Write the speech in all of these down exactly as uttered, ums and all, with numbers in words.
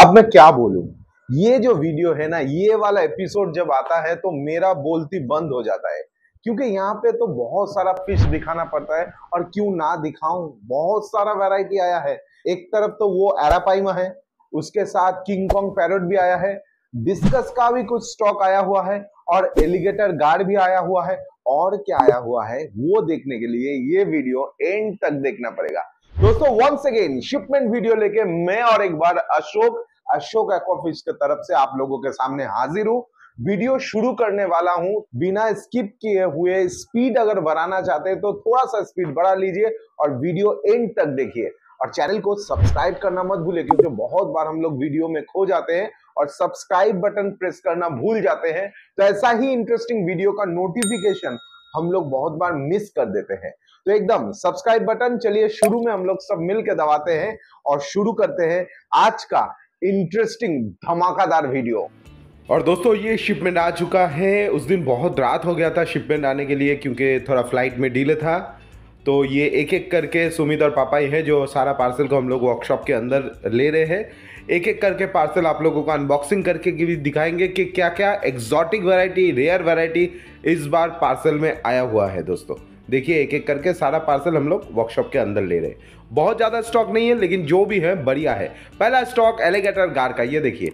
अब मैं क्या बोलूं, ये जो वीडियो है ना, ये वाला एपिसोड जब आता है तो मेरा बोलती बंद हो जाता है, क्योंकि यहाँ पे तो बहुत सारा फिश दिखाना पड़ता है। और क्यों ना दिखाऊं, बहुत सारा वैरायटी आया है। एक तरफ तो वो एरापाइमा है, उसके साथ किंग कॉन्ग पैरट भी आया है, डिस्कस का भी कुछ स्टॉक आया हुआ है और एलिगेटर गार्ड भी आया हुआ है। और क्या आया हुआ है वो देखने के लिए ये वीडियो एंड तक देखना पड़ेगा। दोस्तों वंस अगेन शिपमेंट वीडियो लेके मैं और एक बार अशोक अशोक एक्वाफिश की तरफ से आप लोगों के सामने हाजिर हूँ। वीडियो शुरू करने वाला हूं बिना स्किप किए हुए। स्पीड अगर बढ़ाना चाहते हैं तो थोड़ा सा स्पीड बढ़ा लीजिए और वीडियो एंड तक देखिए। और चैनल को सब्सक्राइब करना मत भूलिए, क्योंकि बहुत बार हम लोग वीडियो में खो जाते हैं और सब्सक्राइब बटन प्रेस करना भूल जाते हैं, तो ऐसा ही इंटरेस्टिंग वीडियो का नोटिफिकेशन हम लोग बहुत बार मिस कर देते हैं। तो एकदम सब्सक्राइब बटन, चलिए शुरू में हम लोग सब मिलकर दबाते हैं और शुरू करते हैं आज का इंटरेस्टिंग धमाकेदार वीडियो। और दोस्तों ये शिपमेंट आ चुका है। उस दिन बहुत रात हो गया था शिपमेंट आने के लिए, क्योंकि थोड़ा फ्लाइट में डिले था। तो ये एक एक करके सुमित और पापाई हैं जो सारा पार्सल को हम लोग वर्कशॉप के अंदर ले रहे हैं। एक एक करके पार्सल आप लोगों को अनबॉक्सिंग करके भी दिखाएंगे कि क्या क्या एक्जॉटिक वैरायटी, रेयर वैरायटी इस बार पार्सल में आया हुआ है। दोस्तों देखिए एक एक करके सारा पार्सल हम लोग वर्कशॉप के अंदर ले रहे हैं। बहुत ज़्यादा स्टॉक नहीं है, लेकिन जो भी है बढ़िया है। पहला स्टॉक एलिगेटर गार का, ये देखिए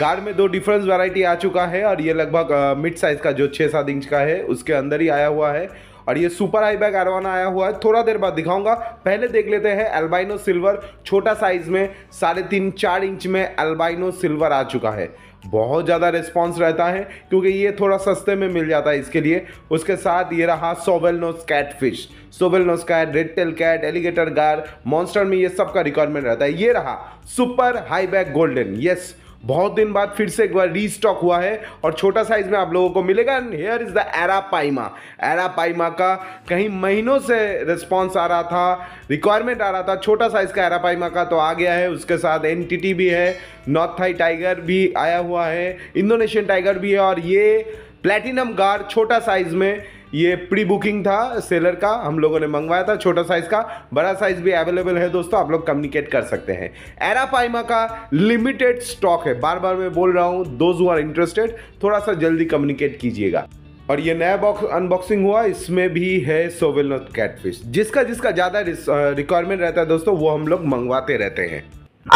गार में दो डिफरेंस वैरायटी आ चुका है। और ये लगभग मिड साइज़ का जो छः सात इंच का है उसके अंदर ही आया हुआ है। और ये सुपर हाई बैक अरवाना आया हुआ है, थोड़ा देर बाद दिखाऊंगा। पहले देख लेते हैं अल्बाइनो सिल्वर, छोटा साइज में साढ़े तीन चार इंच में अल्बाइनो सिल्वर आ चुका है। बहुत ज़्यादा रिस्पॉन्स रहता है क्योंकि ये थोड़ा सस्ते में मिल जाता है इसके लिए। उसके साथ ये रहा shovel nose catfish, shovel nose cat, red tail cat, alligator gar, monster में ये सब का रिक्वायरमेंट रहता है। ये रहा super high back golden. Yes, बहुत दिन बाद फिर से एक बार रीस्टॉक हुआ है और छोटा साइज में आप लोगों को मिलेगा। And here is the arapaima. Arapaima का कहीं महीनों से रिस्पॉन्स आ रहा था, रिक्वायरमेंट आ रहा था। छोटा साइज का एरापाइमा का तो आ गया है, उसके साथ एनटीटी भी है, नॉर्थ थाई टाइगर भी आया हुआ है, इंडोनेशियन टाइगर भी है। और ये प्लैटिनम गार छोटा साइज में, ये प्री बुकिंग था सेलर का, हम लोगों ने मंगवाया था छोटा साइज़ का। बड़ा साइज़ भी अवेलेबल है दोस्तों, आप लोग कम्युनिकेट कर सकते हैं। एरापाइमा का लिमिटेड स्टॉक है, बार बार मैं बोल रहा हूँ। दोज हू आर इंटरेस्टेड थोड़ा सा जल्दी कम्युनिकेट कीजिएगा। और ये नया बॉक्स अनबॉक्सिंग हुआ, इसमें भी है शोवेल नोज कैटफिश। जिसका जिसका ज़्यादा रिक्वायरमेंट रहता है दोस्तों वो हम लोग मंगवाते रहते हैं।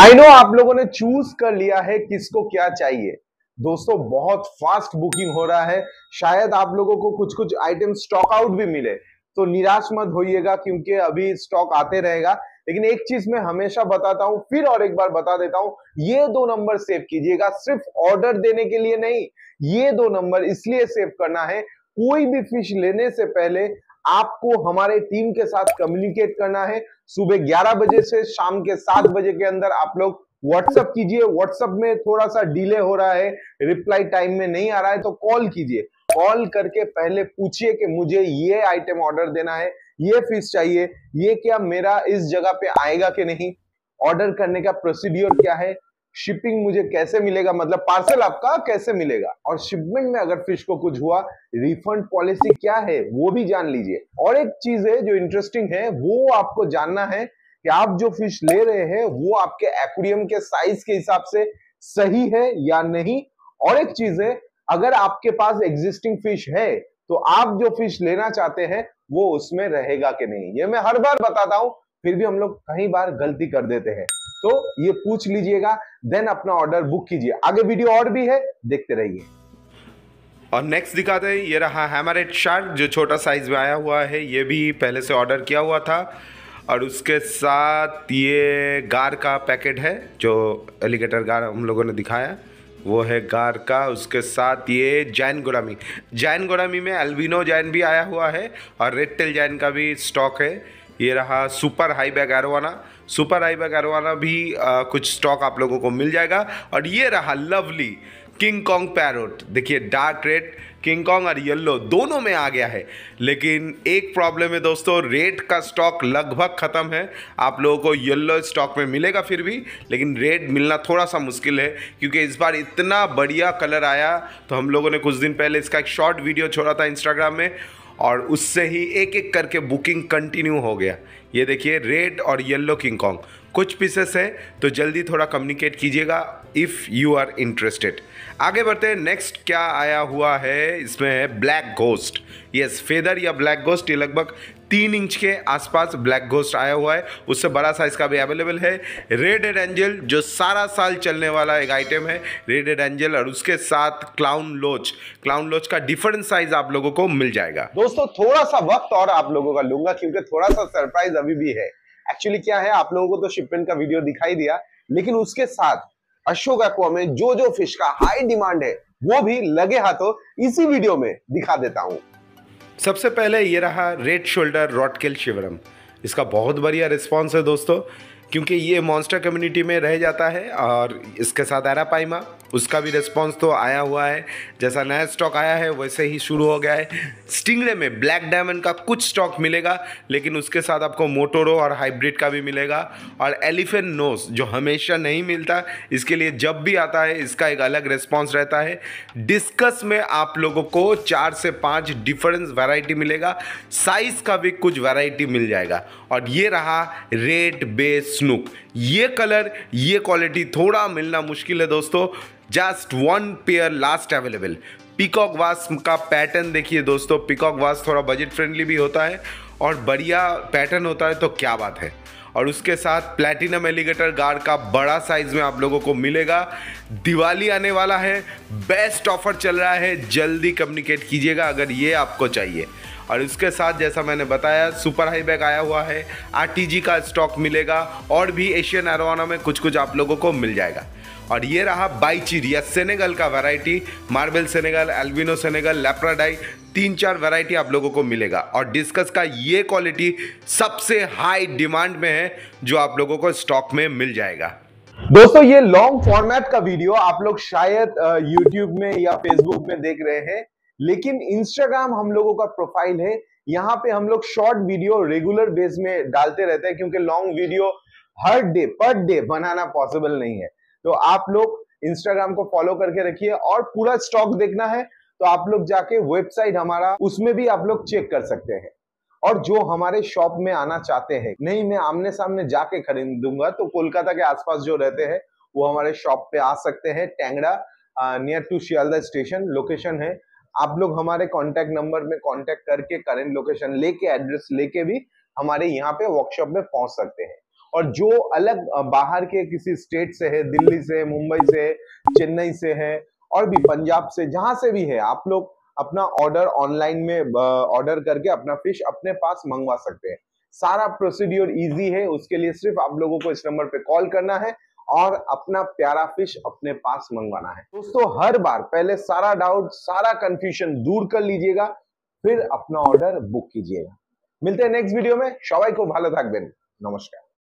आई नो आप लोगों ने चूज़ कर लिया है किसको क्या चाहिए। दोस्तों बहुत फास्ट बुकिंग हो रहा है, शायद आप लोगों को कुछ कुछ आइटम स्टॉक आउट भी मिले, तो निराश मत होइएगा क्योंकि अभी स्टॉक आते रहेगा। लेकिन एक चीज मैं हमेशा बताता हूं, फिर और एक बार बता देता हूं, ये दो नंबर सेव कीजिएगा। सिर्फ ऑर्डर देने के लिए नहीं, ये दो नंबर इसलिए सेव करना है, कोई भी फिश लेने से पहले आपको हमारे टीम के साथ कम्युनिकेट करना है। सुबह ग्यारह बजे से शाम के सात बजे के अंदर आप लोग व्हाट्सएप कीजिए। व्हाट्सएप में थोड़ा सा डिले हो रहा है, रिप्लाई टाइम में नहीं आ रहा है, तो कॉल कीजिए। कॉल करके पहले पूछिए कि मुझे ये आइटम ऑर्डर देना है, ये फिश चाहिए, ये क्या मेरा इस जगह पे आएगा कि नहीं, ऑर्डर करने का प्रोसीड्योर क्या है, शिपिंग मुझे कैसे मिलेगा, मतलब पार्सल आपका कैसे मिलेगा, और शिपमेंट में अगर फिश को कुछ हुआ रिफंड पॉलिसी क्या है वो भी जान लीजिए। और एक चीज है जो इंटरेस्टिंग है वो आपको जानना है कि आप जो फिश ले रहे हैं वो आपके एक्वेरियम के साइज के हिसाब से सही है या नहीं। और एक चीज है, अगर आपके पास एग्जिस्टिंग फिश है तो आप जो फिश लेना चाहते हैं वो उसमें रहेगा कि नहीं। ये मैं हर बार बताता हूं, फिर भी हम लोग कई बार गलती कर देते हैं, तो ये पूछ लीजिएगा, देन अपना ऑर्डर बुक कीजिए। आगे वीडियो और भी है, देखते रहिए। और नेक्स्ट दिखाते हैं, ये रहा हैमरहेड शार्क जो छोटा साइज में आया हुआ है। ये भी पहले से ऑर्डर किया हुआ था। और उसके साथ ये गार का पैकेट है, जो एलिगेटर गार हम लोगों ने दिखाया वो है गार का। उसके साथ ये जैन गोरामी, जैन गोरामी में अल्बिनो जैन भी आया हुआ है और रेड टेल जैन का भी स्टॉक है। ये रहा super high back arowana, super high back arowana भी आ, कुछ स्टॉक आप लोगों को मिल जाएगा। और ये रहा लवली किंग कॉन्ग पैरोट। देखिए डार्क रेड किंग कॉन्ग और येलो दोनों में आ गया है, लेकिन एक प्रॉब्लम है दोस्तों, रेड का स्टॉक लगभग ख़त्म है। आप लोगों को येलो स्टॉक में मिलेगा फिर भी, लेकिन रेड मिलना थोड़ा सा मुश्किल है क्योंकि इस बार इतना बढ़िया कलर आया। तो हम लोगों ने कुछ दिन पहले इसका एक शॉर्ट वीडियो छोड़ा था इंस्टाग्राम में और उससे ही एक एक करके बुकिंग कंटिन्यू हो गया। ये देखिए रेड और येलो किंग कॉन्ग, कुछ पीसेस है, तो जल्दी थोड़ा कम्युनिकेट कीजिएगा। If you are interested. आगे बढ़ते हैं, नेक्स्ट क्या आया हुआ है इसमें है ब्लैक घोस्ट। यस, फेदर या ब्लैक घोस्ट, ये लगभग तीन इंच के आसपास ब्लैक घोस्ट आया हुआ है, उससे बड़ा साइज का भी अवेलेबल है। रेडेड एंजल जो सारा साल चलने वाला एक आइटम है, रेडेड एंजल, और उसके साथ क्लाउन लोच। क्लाउन लोच का डिफरेंट साइज आप लोगों को मिल जाएगा। दोस्तों थोड़ा सा वक्त और आप लोगों का लूंगा क्योंकि थोड़ा सा सरप्राइज अभी भी है। एक्चुअली क्या है, आप लोगों को तो शिपमेंट का वीडियो दिखाई दिया, लेकिन उसके साथ अशोक एक्वा में जो जो फिश का हाई डिमांड है वो भी लगे हाथों इसी वीडियो में दिखा देता हूं। सबसे पहले ये रहा रेड शोल्डर रॉटकेल शिवरम। इसका बहुत बढ़िया रिस्पांस है दोस्तों, क्योंकि ये मॉन्स्टर कम्युनिटी में रह जाता है। और इसके साथ एरापाइमा, उसका भी रिस्पांस तो आया हुआ है, जैसा नया स्टॉक आया है वैसे ही शुरू हो गया है। स्टिंगरे में ब्लैक डायमंड का कुछ स्टॉक मिलेगा, लेकिन उसके साथ आपको मोटोरो और हाइब्रिड का भी मिलेगा। और एलिफेंट नोस जो हमेशा नहीं मिलता, इसके लिए जब भी आता है इसका एक अलग रिस्पॉन्स रहता है। डिस्कस में आप लोगों को चार से पाँच डिफरेंस वैरायटी मिलेगा, साइज़ का भी कुछ वैरायटी मिल जाएगा। और ये रहा रेड बेस्नुक। ये कलर, ये क्वालिटी थोड़ा मिलना मुश्किल है दोस्तों, just one pair last available. Peacock bass का पैटर्न देखिए दोस्तों, पीकॉक वास थोड़ा बजट फ्रेंडली भी होता है और बढ़िया पैटर्न होता है, तो क्या बात है। और उसके साथ प्लैटिनम एलिगेटर गार का बड़ा साइज में आप लोगों को मिलेगा। दिवाली आने वाला है, बेस्ट ऑफर चल रहा है, जल्दी कम्युनिकेट कीजिएगा अगर ये आपको चाहिए। और इसके साथ जैसा मैंने बताया सुपर हाई बैक आया हुआ है, आरटीजी का स्टॉक मिलेगा, और भी एशियन अरोवाना में कुछ कुछ आप लोगों को मिल जाएगा। और ये रहा बाइचीरिया सेनेगल का variety, marble Senegal, albino Senegal, lapradei, तीन चार वैरायटी आप लोगों को मिलेगा। और डिस्कस का ये क्वालिटी सबसे हाई डिमांड में है, जो आप लोगों को स्टॉक में मिल जाएगा। दोस्तों ये लॉन्ग फॉर्मेट का वीडियो आप लोग शायद यूट्यूब में या फेसबुक में देख रहे हैं, लेकिन इंस्टाग्राम हम लोगों का प्रोफाइल है, यहाँ पे हम लोग शॉर्ट वीडियो रेगुलर बेस में डालते रहते हैं, क्योंकि लॉन्ग वीडियो हर डे पर डे बनाना पॉसिबल नहीं है। तो आप लोग इंस्टाग्राम को फॉलो करके रखिए, और पूरा स्टॉक देखना है तो आप लोग जाके वेबसाइट हमारा, उसमें भी आप लोग चेक कर सकते हैं। और जो हमारे शॉप में आना चाहते हैं, नहीं मैं आमने सामने जाके खरीदूंगा, तो कोलकाता के आसपास जो रहते हैं वो हमारे शॉप पे आ सकते हैं, Tangra near to Sealdah station location है। आप लोग हमारे कांटेक्ट नंबर में कांटेक्ट करके करेंट लोकेशन लेके, एड्रेस लेके भी हमारे यहाँ पे वर्कशॉप में पहुंच सकते हैं। और जो अलग बाहर के किसी स्टेट से है, दिल्ली से, मुंबई से, चेन्नई से है, और भी पंजाब से, जहाँ से भी है, आप लोग अपना ऑर्डर ऑनलाइन में ऑर्डर करके अपना फिश अपने पास मंगवा सकते हैं। सारा प्रोसीड्योर ईजी है, उसके लिए सिर्फ आप लोगों को इस नंबर पे कॉल करना है और अपना प्यारा फिश अपने पास मंगवाना है। दोस्तों हर बार पहले सारा डाउट, सारा कंफ्यूजन दूर कर लीजिएगा, फिर अपना ऑर्डर बुक कीजिएगा। मिलते हैं नेक्स्ट वीडियो में, सबाई को भालो थाकबेन, नमस्कार।